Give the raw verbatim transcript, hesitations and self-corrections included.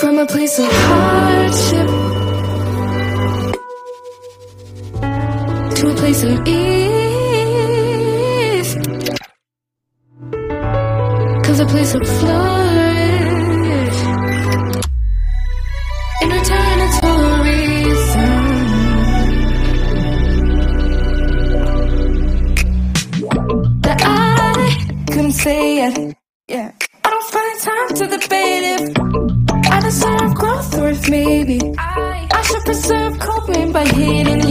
from a place of hardship to a place of ease, 'cause a place of flourish in return it's all a reason that I couldn't say it. Yeah, I don't find time to debate if I deserve growth or if maybe I, I should preserve coping by hating.